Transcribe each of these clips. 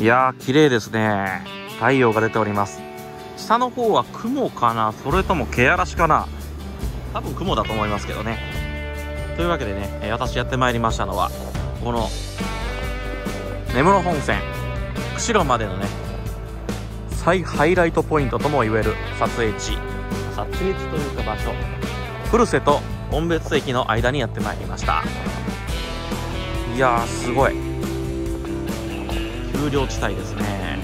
いやー、綺麗ですね。太陽が出ております。下の方は雲かな、それともけやらしかな。多分雲だと思いますけどね。というわけでね、私やってまいりましたのはこの根室本線釧路までのね、最ハイライトポイントともいえる撮影地というか場所、古瀬と音別駅の間にやってまいりました。いやー、すごい丘陵地帯ですね。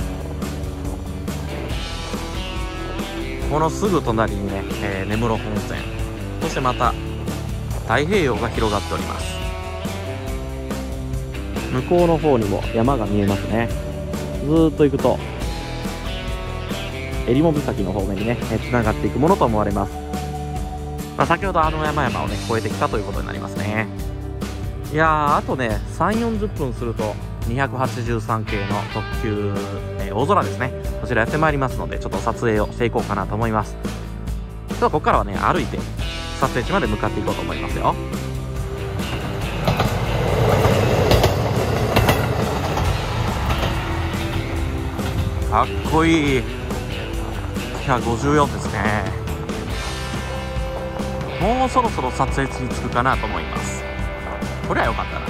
このすぐ隣にね、根室本線、そしてまた太平洋が広がっております。向こうの方にも山が見えますね。ずーっと行くと襟裳岬の方面にね、繋がっていくものと思われます。まあ、先ほどあの山々をね越えてきたということになりますね。いやー、あとね 3,40 分すると283系の特急、大空ですね、こちらやってまいりますので、ちょっと撮影をしていこうかなと思います。ではここからはね、歩いて撮影地まで向かっていこうと思いますよ。かっこいい。154ですね。もうそろそろ撮影地に着くかなと思います。これは良かったな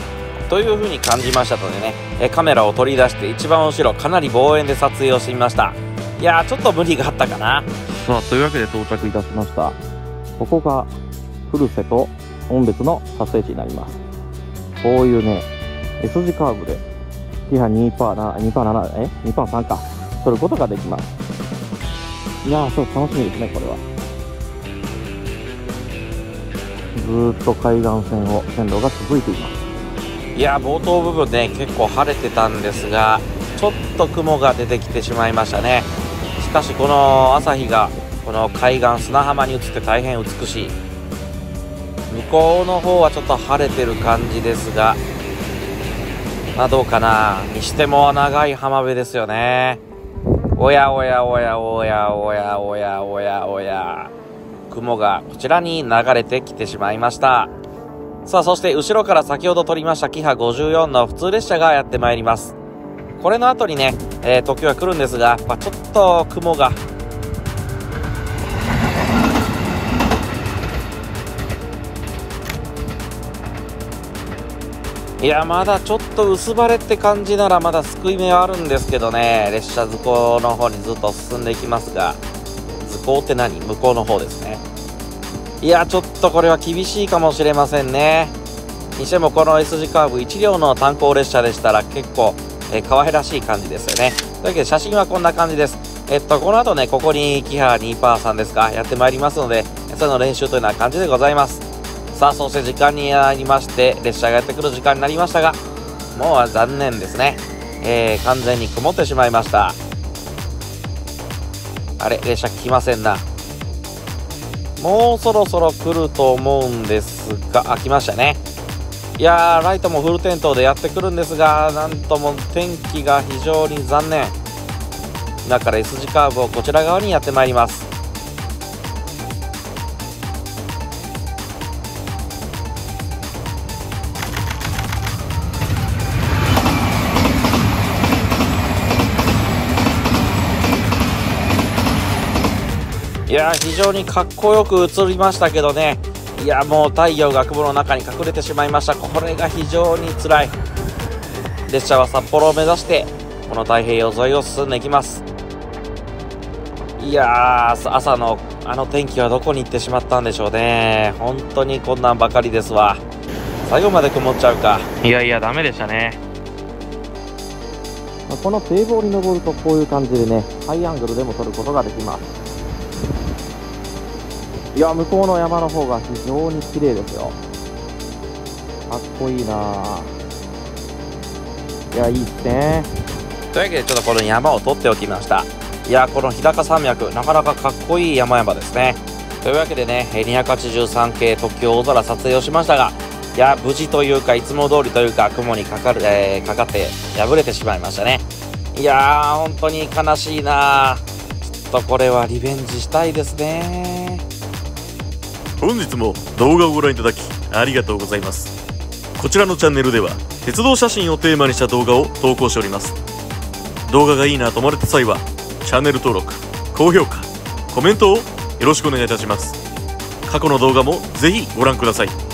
というふうに感じましたのでね、カメラを取り出して一番後ろ、かなり望遠で撮影をしてみました。いやー、ちょっと無理があったかな。さあ、というわけで到着いたしました。ここが古瀬と音別の撮影地になります。こういうね S 字カーブでキハ 2%7 2%3 か撮ることができます。いやー、そう楽しみですね。これはずーっと海岸線を線路が続いています。いやー、冒頭部分ね、結構晴れてたんですが、ちょっと雲が出てきてしまいましたね。しかしこの朝日がこの海岸砂浜に映って大変美しい。向こうの方はちょっと晴れてる感じですが、まあどうかな。にしても長い浜辺ですよね。おやおやおやおやおやおやおやおや、雲がこちらに流れてきてしまいました。さあ、そして後ろから先ほど撮りましたキハ54の普通列車がやってまいります。これの後にね、特急が来るんですが、まあ、ちょっと雲がいや、まだちょっと薄晴れって感じならまだ救い目はあるんですけどね。列車図工の方にずっと進んでいきますが、図工って何？向こうの方ですね。いや、ちょっとこれは厳しいかもしれませんね。にしてもこの S 字カーブ1両の炭鉱列車でしたら結構、可愛らしい感じですよね。というわけで写真はこんな感じです。この後ね、ここにキハ 2%3 ですか、やってまいりますので、その練習というような感じでございます。さあ、そして時間になりまして、列車がやってくる時間になりましたが、もう残念ですね、完全に曇ってしまいました。あれ、列車来ませんな。もうそろそろ来ると思うんですが、あ、来ましたね。いやー、ライトもフル点灯でやってくるんですが、なんとも天気が非常に残念。今から S 字カーブをこちら側にやってまいります。いや、非常にかっこよく映りましたけどね。いや、もう太陽が雲の中に隠れてしまいました。これが非常につらい。列車は札幌を目指してこの太平洋沿いを進んでいきます。いやー、朝のあの天気はどこに行ってしまったんでしょうね。本当にこんなんばかりですわ。最後まで曇っちゃうか。いやいや、ダメでしたね。この堤防に登るとこういう感じでね、ハイアングルでも撮ることができます。いや、向こうの山の方が非常に綺麗ですよ。かっこいいな。いや、いいっすね。というわけでちょっとこの山を取っておきました。いや、この日高山脈、なかなかかっこいい山々ですね。というわけでね、283系特急大空撮影をしましたが、いや、無事というかいつも通りというか、雲にかかって破れてしまいましたね。いやー、本当に悲しいな。ちょっとこれはリベンジしたいですね。本日も動画をご覧いただきありがとうございます。こちらのチャンネルでは鉄道写真をテーマにした動画を投稿しております。動画がいいなと思われた際はチャンネル登録、高評価、コメントをよろしくお願いいたします。過去の動画もぜひご覧ください。